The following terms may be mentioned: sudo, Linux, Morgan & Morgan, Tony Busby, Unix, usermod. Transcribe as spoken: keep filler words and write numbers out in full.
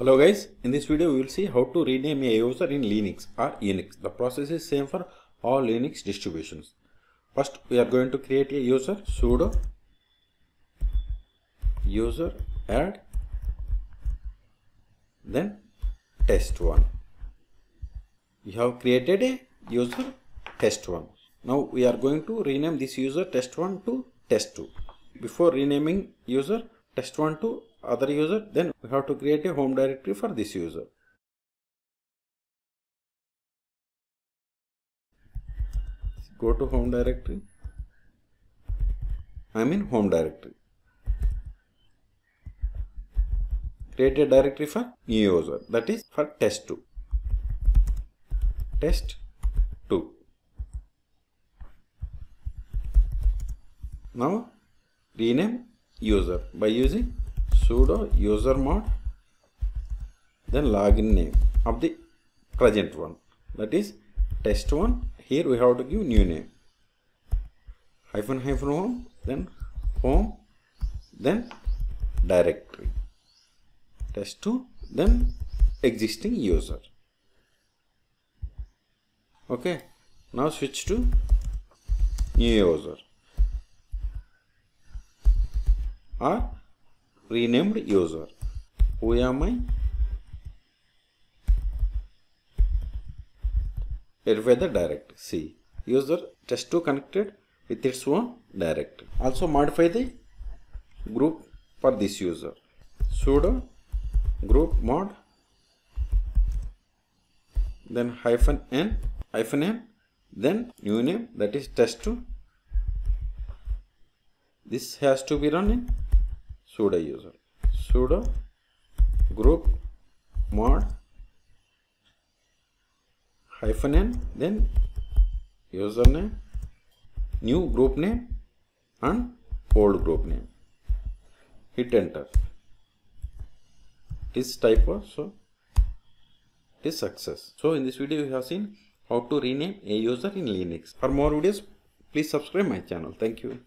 Hello guys, in this video we will see how to rename a user in Linux or Unix. The process is same for all Linux distributions. First we are going to create a user, sudo user add, then test one. We have created a user test one. Now we are going to rename this user test one to test two. Before renaming user test one to other user, then we have to create a home directory for this user. Go to home directory. I mean home directory. Create a directory for new user, that is for test two. test two. Now rename user by using sudo usermod, then login name of the present one, that is test one. Here we have to give new name, hyphen hyphen home, then home, then directory test two, then existing user. Okay, now switch to new user or renamed user. Who am I? Verify the directory. See, user test two connected with its own directory. Also modify the group for this user. Sudo group mod, then hyphen n hyphen n, then new name, that is test two. This has to be run in sudo user, sudo group mod hyphen n, then username, new group name and old group name. Hit enter. It is typo, so it is success. So in this video you have seen how to rename a user in Linux. For more videos, please subscribe my channel. Thank you.